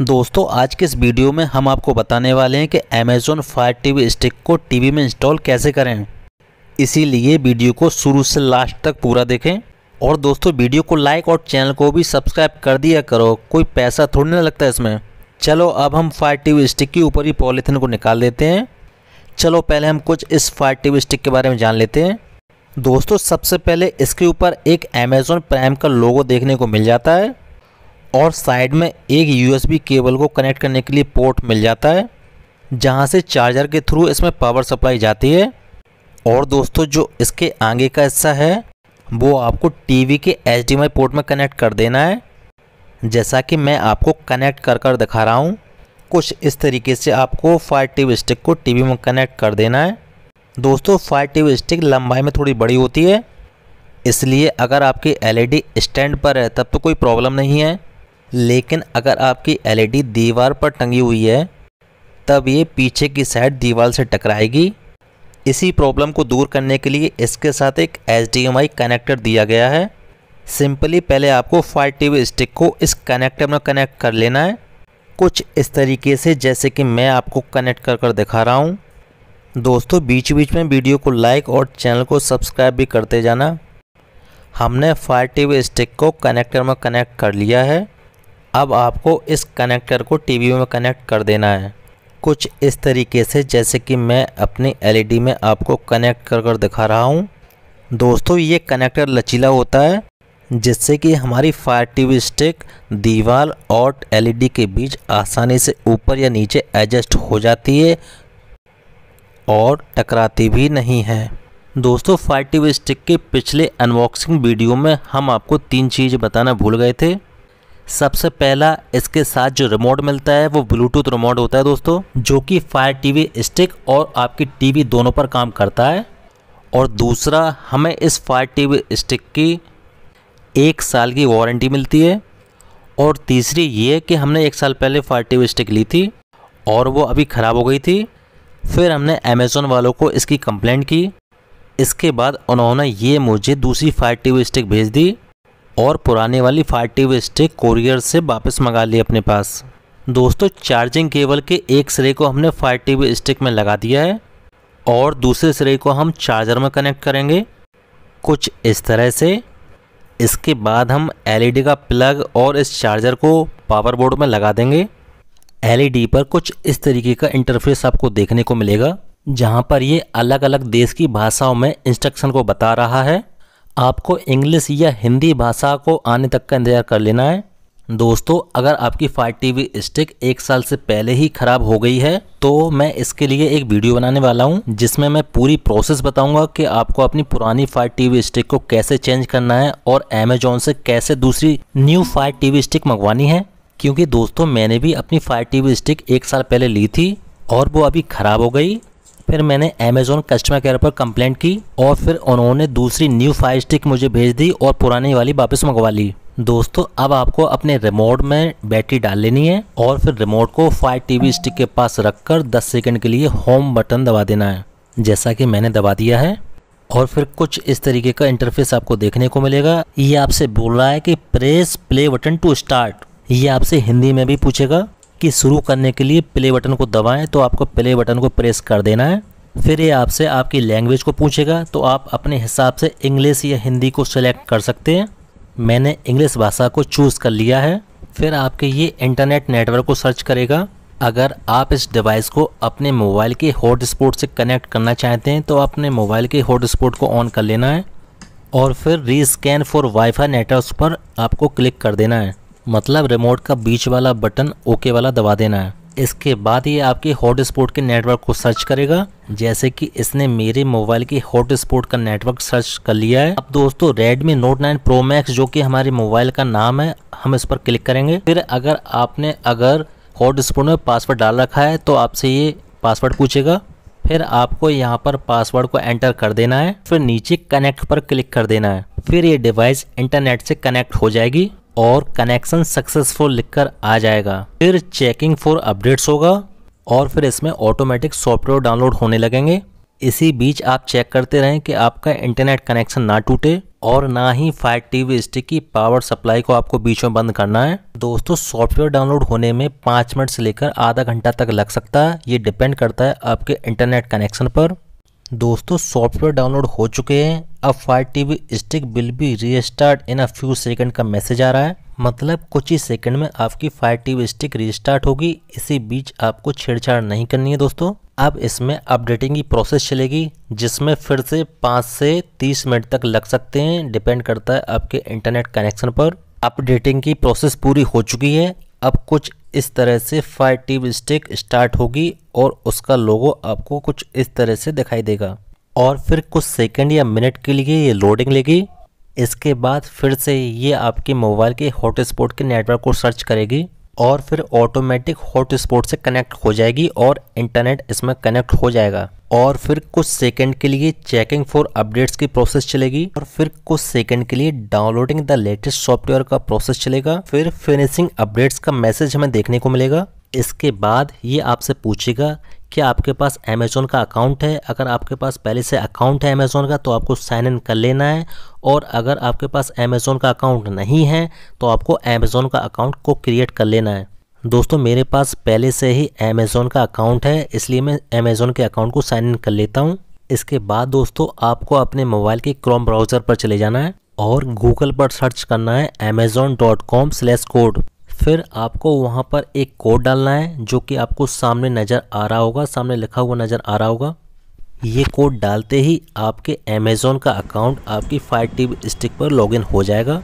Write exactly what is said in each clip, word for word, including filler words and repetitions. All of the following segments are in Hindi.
दोस्तों आज के इस वीडियो में हम आपको बताने वाले हैं कि Amazon Fire टीवी स्टिक को टीवी में इंस्टॉल कैसे करें। इसीलिए वीडियो को शुरू से लास्ट तक पूरा देखें और दोस्तों वीडियो को लाइक और चैनल को भी सब्सक्राइब कर दिया करो, कोई पैसा थोड़ी ना लगता है इसमें। चलो अब हम Fire टीवी स्टिक के ऊपर ही पॉलीथिन को निकाल लेते हैं। चलो पहले हम कुछ इस Fire टीवी स्टिक के बारे में जान लेते हैं। दोस्तों सबसे पहले इसके ऊपर एक Amazon प्राइम का लोगो देखने को मिल जाता है और साइड में एक यूएसबी केबल को कनेक्ट करने के लिए पोर्ट मिल जाता है, जहां से चार्जर के थ्रू इसमें पावर सप्लाई जाती है। और दोस्तों जो इसके आगे का हिस्सा है वो आपको टीवी के H D M I port में कनेक्ट कर देना है, जैसा कि मैं आपको कनेक्ट कर कर दिखा रहा हूं। कुछ इस तरीके से आपको Fire टीवी स्टिक को टीवी में कनेक्ट कर देना है। दोस्तों Fire टीवी स्टिक लंबाई में थोड़ी बड़ी होती है, इसलिए अगर आपकी एल ई डी स्टैंड पर है तब तो कोई प्रॉब्लम नहीं है, लेकिन अगर आपकी एल ई डी दीवार पर टंगी हुई है तब ये पीछे की साइड दीवार से टकराएगी। इसी प्रॉब्लम को दूर करने के लिए इसके साथ एक H D M I connector दिया गया है। सिंपली पहले आपको Fire टीवी स्टिक को इस कनेक्टर में कनेक्ट कर लेना है, कुछ इस तरीके से जैसे कि मैं आपको कनेक्ट कर कर दिखा रहा हूँ। दोस्तों बीच बीच में वीडियो को लाइक और चैनल को सब्सक्राइब भी करते जाना। हमने Fire टीवी स्टिक को कनेक्टर में कनेक्ट कर लिया है। अब आपको इस कनेक्टर को टीवी में कनेक्ट कर देना है, कुछ इस तरीके से जैसे कि मैं अपनी एल ई डी में आपको कनेक्ट कर कर दिखा रहा हूँ। दोस्तों ये कनेक्टर लचीला होता है, जिससे कि हमारी Fire टीवी स्टिक दीवार और एल ई डी के बीच आसानी से ऊपर या नीचे एडजस्ट हो जाती है और टकराती भी नहीं है। दोस्तों Fire टीवी स्टिक के पिछले अनबॉक्सिंग वीडियो में हम आपको तीन चीज़ बताना भूल गए थे। सबसे पहला इसके साथ जो रिमोट मिलता है वो ब्लूटूथ रिमोट होता है दोस्तों, जो कि Fire टीवी स्टिक और आपकी टीवी दोनों पर काम करता है। और दूसरा हमें इस Fire टीवी स्टिक की एक साल की वारंटी मिलती है। और तीसरी ये कि हमने एक साल पहले Fire टीवी स्टिक ली थी और वो अभी ख़राब हो गई थी, फिर हमने Amazon वालों को इसकी कंप्लेंट की, इसके बाद उन्होंने ये मुझे दूसरी Fire टीवी स्टिक भेज दी और पुराने वाली Fire टीवी स्टिक कोरियर से वापस मंगा ली अपने पास। दोस्तों चार्जिंग केबल के एक सिरे को हमने Fire टीवी स्टिक में लगा दिया है और दूसरे सिरे को हम चार्जर में कनेक्ट करेंगे कुछ इस तरह से। इसके बाद हम एल ई डी का प्लग और इस चार्जर को पावर बोर्ड में लगा देंगे। एल ई डी पर कुछ इस तरीके का इंटरफेस आपको देखने को मिलेगा, जहां पर ये अलग अलग देश की भाषाओं में इंस्ट्रक्शन को बता रहा है। आपको इंग्लिश या हिंदी भाषा को आने तक का इंतज़ार कर लेना है। दोस्तों अगर आपकी Fire टीवी स्टिक एक साल से पहले ही ख़राब हो गई है तो मैं इसके लिए एक वीडियो बनाने वाला हूं, जिसमें मैं पूरी प्रोसेस बताऊंगा कि आपको अपनी पुरानी Fire टीवी स्टिक को कैसे चेंज करना है और Amazon से कैसे दूसरी न्यू Fire टीवी स्टिक मंगवानी है। क्योंकि दोस्तों मैंने भी अपनी Fire टीवी स्टिक एक साल पहले ली थी और वो अभी ख़राब हो गई, फिर मैंने Amazon कस्टमर केयर पर कंप्लेंट की और फिर उन्होंने दूसरी न्यू Fire स्टिक मुझे भेज दी और पुरानी वाली वापस मंगवा ली। दोस्तों अब आपको अपने रिमोट में बैटरी डाल लेनी है और फिर रिमोट को Fire टीवी स्टिक के पास रखकर दस सेकंड के लिए होम बटन दबा देना है, जैसा कि मैंने दबा दिया है। और फिर कुछ इस तरीके का इंटरफेस आपको देखने को मिलेगा। ये आपसे बोल रहा है कि press play button to start. ये आपसे हिंदी में भी पूछेगा कि शुरू करने के लिए प्ले बटन को दबाएं, तो आपको प्ले बटन को प्रेस कर देना है। फिर ये आपसे आपकी लैंग्वेज को पूछेगा, तो आप अपने हिसाब से इंग्लिश या हिंदी को सेलेक्ट कर सकते हैं। मैंने इंग्लिश भाषा को चूज़ कर लिया है। फिर आपके ये इंटरनेट नेटवर्क को सर्च करेगा। अगर आप इस डिवाइस को अपने मोबाइल के हॉटस्पॉट से कनेक्ट करना चाहते हैं तो अपने मोबाइल के हॉटस्पॉट को ऑन कर लेना है और फिर रीस्कैन फॉर वाईफाई नेटवर्क्स पर आपको क्लिक कर देना है, मतलब रिमोट का बीच वाला बटन ओके वाला दबा देना है। इसके बाद ये आपके हॉटस्पॉट के नेटवर्क को सर्च करेगा, जैसे कि इसने मेरे मोबाइल के हॉटस्पॉट का नेटवर्क सर्च कर लिया है। अब दोस्तों Redmi Note nine Pro Max, जो कि हमारे मोबाइल का नाम है, हम इस पर क्लिक करेंगे। फिर अगर आपने अगर हॉटस्पॉट में पासवर्ड डाल रखा है तो आपसे ये पासवर्ड पूछेगा, फिर आपको यहाँ पर पासवर्ड को एंटर कर देना है। फिर नीचे कनेक्ट पर क्लिक कर देना है। फिर ये डिवाइस इंटरनेट से कनेक्ट हो जाएगी और कनेक्शन सक्सेसफुल लिखकर आ जाएगा। फिर चेकिंग फॉर अपडेट्स होगा और फिर इसमें ऑटोमेटिक सॉफ्टवेयर डाउनलोड होने लगेंगे। इसी बीच आप चेक करते रहें कि आपका इंटरनेट कनेक्शन ना टूटे। और ना ही फायर टीवी स्टिक की पावर सप्लाई को आपको बीच में बंद करना है। दोस्तों, सॉफ्टवेयर डाउनलोड होने में पाँच मिनट से लेकर आधा घंटा तक लग सकता है, ये डिपेंड करता है आपके इंटरनेट कनेक्शन पर। दोस्तों, सॉफ्टवेयर डाउनलोड हो चुके हैं, अब Fire TV stick will be restart in a few second का मैसेज आ रहा है, मतलब कुछ ही सेकंड में आपकी फायर टीवी स्टिक रीस्टार्ट होगी। इसी बीच आपको छेड़छाड़ नहीं करनी है दोस्तों। अब इसमें अपडेटिंग की प्रोसेस चलेगी, जिसमें फिर से पाँच से तीस मिनट तक लग सकते हैं, डिपेंड करता है आपके इंटरनेट कनेक्शन पर। अपडेटिंग की प्रोसेस पूरी हो चुकी है, अब कुछ इस तरह से फायर टीवी स्टिक स्टार्ट होगी और उसका लोगो आपको कुछ इस तरह से दिखाई देगा और फिर कुछ सेकंड या मिनट के लिए ये लोडिंग लेगी। इसके बाद फिर से ये आपके मोबाइल के हॉटस्पॉट के नेटवर्क को सर्च करेगी और फिर ऑटोमेटिक हॉटस्पॉट से कनेक्ट हो जाएगी और इंटरनेट इसमें कनेक्ट हो जाएगा और फिर कुछ सेकंड के लिए चेकिंग फॉर अपडेट्स की प्रोसेस चलेगी और फिर कुछ सेकंड के लिए डाउनलोडिंग द लेटेस्ट सॉफ्टवेयर का प्रोसेस चलेगा। फिर फिनिशिंग अपडेट्स का मैसेज हमें देखने को मिलेगा। इसके बाद ये आपसे पूछेगा कि आपके पास अमेज़ॉन का अकाउंट है। अगर आपके पास पहले से अकाउंट है अमेज़ॉन का तो आपको साइन इन कर लेना है, और अगर आपके पास अमेज़ॉन का अकाउंट नहीं है तो आपको अमेज़ॉन का अकाउंट को क्रिएट कर लेना है। दोस्तों, मेरे पास पहले से ही अमेज़ॉन का अकाउंट है, इसलिए मैं अमेज़ॉन के अकाउंट को साइन इन कर लेता हूँ। इसके बाद दोस्तों, आपको अपने मोबाइल के क्रोम ब्राउज़र पर चले जाना है और गूगल पर सर्च करना है Amazon dot com slash code. फिर आपको वहाँ पर एक कोड डालना है, जो कि आपको सामने नज़र आ रहा होगा, सामने लिखा हुआ नज़र आ रहा होगा। ये कोड डालते ही आपके अमेज़ॉन का अकाउंट आपकी फायर टीवी स्टिक पर लॉगिन हो जाएगा।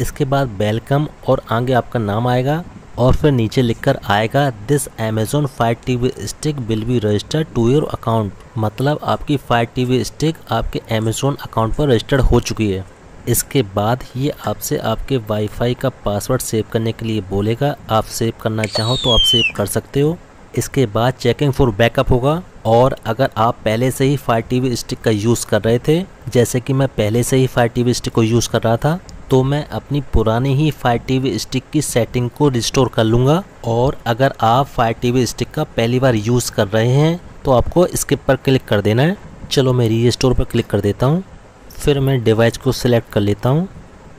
इसके बाद वेलकम और आगे आपका नाम आएगा और फिर नीचे लिखकर आएगा this Amazon Fire TV stick will be registered to your account, मतलब आपकी फायर टीवी स्टिक आपके अमेज़ॉन अकाउंट पर रजिस्टर्ड हो चुकी है। इसके बाद ये आपसे आपके वाईफाई का पासवर्ड सेव करने के लिए बोलेगा, आप सेव करना चाहो तो आप सेव कर सकते हो। इसके बाद चेकिंग फॉर बैकअप होगा, और अगर आप पहले से ही फायर टीवी स्टिक का यूज़ कर रहे थे, जैसे कि मैं पहले से ही फायर टीवी स्टिक को यूज़ कर रहा था, तो मैं अपनी पुरानी ही फायर टीवी स्टिक की सेटिंग को रिस्टोर कर लूँगा। और अगर आप फायर टीवी स्टिक का पहली बार यूज़ कर रहे हैं तो आपको स्किप पर क्लिक कर देना है। चलो, मैं रीस्टोर पर क्लिक कर देता हूँ, फिर मैं डिवाइस को सिलेक्ट कर लेता हूं।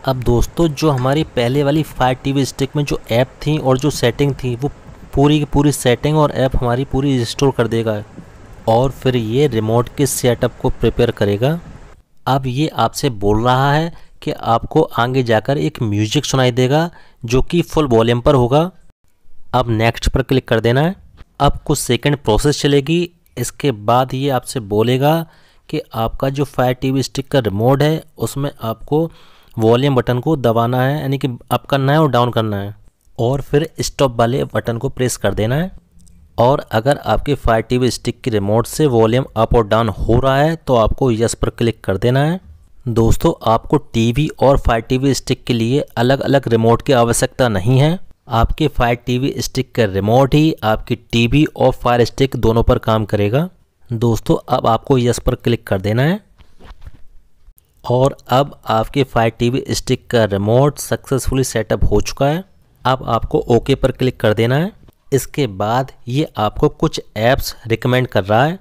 अब दोस्तों, जो हमारी पहले वाली फायर टीवी स्टिक में जो ऐप थी और जो सेटिंग थी, वो पूरी की पूरी सेटिंग और ऐप हमारी पूरी रिस्टोर कर देगा और फिर ये रिमोट के सेटअप को प्रिपेयर करेगा। अब ये आपसे बोल रहा है कि आपको आगे जाकर एक म्यूजिक सुनाई देगा जो कि फुल वॉल्यूम पर होगा। अब नेक्स्ट पर क्लिक कर देना है। अब कुछ सेकेंड प्रोसेस चलेगी। इसके बाद ये आपसे बोलेगा कि आपका जो फायर टीवी स्टिक का रिमोट है उसमें आपको वॉल्यूम बटन को दबाना है, यानी कि अप करना है और डाउन करना है, और फिर स्टॉप वाले बटन को प्रेस कर देना है। और अगर आपके फायर टीवी स्टिक के रिमोट से वॉल्यूम अप और डाउन हो रहा है तो आपको यस पर क्लिक कर देना है। दोस्तों, आपको टीवी और फायर टीवी स्टिक के लिए अलग अलग रिमोट की आवश्यकता नहीं है, आपके फायर टीवी स्टिक का रिमोट ही आपकी टीवी और फायर स्टिक दोनों पर काम करेगा। दोस्तों, अब आपको यस पर क्लिक कर देना है और अब आपके फायर टीवी स्टिक का रिमोट सक्सेसफुली सेटअप हो चुका है। अब आपको ओके पर क्लिक कर देना है। इसके बाद ये आपको कुछ ऐप्स रिकमेंड कर रहा है,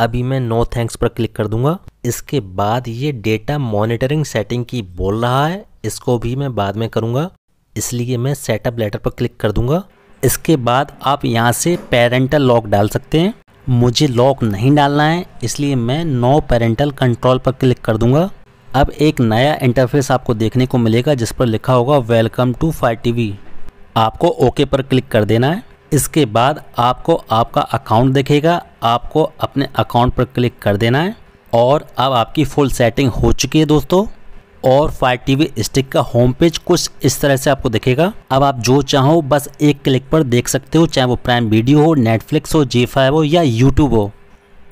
अभी मैं नो थैंक्स पर क्लिक कर दूंगा। इसके बाद ये डेटा मॉनिटरिंग सेटिंग की बोल रहा है, इसको भी मैं बाद में करूँगा, इसलिए मैं सेटअप लेटर पर क्लिक कर दूँगा। इसके बाद आप यहाँ से पेरेंटल लॉक डाल सकते हैं, मुझे लॉक नहीं डालना है इसलिए मैं नो पेरेंटल कंट्रोल पर क्लिक कर दूंगा। अब एक नया इंटरफेस आपको देखने को मिलेगा जिस पर लिखा होगा वेलकम टू फायर टीवी, आपको ओके पर क्लिक कर देना है। इसके बाद आपको आपका अकाउंट दिखेगा, आपको अपने अकाउंट पर क्लिक कर देना है और अब आपकी फुल सेटिंग हो चुकी है दोस्तों। और फायर टीवी स्टिक का होम पेज कुछ इस तरह से आपको दिखेगा। अब आप जो चाहो बस एक क्लिक पर देख सकते हो, चाहे वो प्राइम वीडियो हो, नेटफ्लिक्स हो, जी फाइव हो या यूट्यूब हो।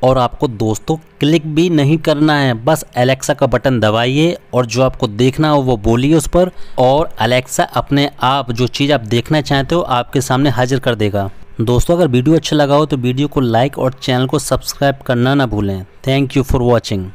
और आपको दोस्तों क्लिक भी नहीं करना है, बस एलेक्सा का बटन दबाइए और जो आपको देखना हो वो बोलिए उस पर, और एलेक्सा अपने आप जो चीज़ आप देखना चाहते हो आपके सामने हाजिर कर देगा। दोस्तों, अगर वीडियो अच्छा लगा हो तो वीडियो को लाइक और चैनल को सब्सक्राइब करना ना भूलें। Thank you for watching.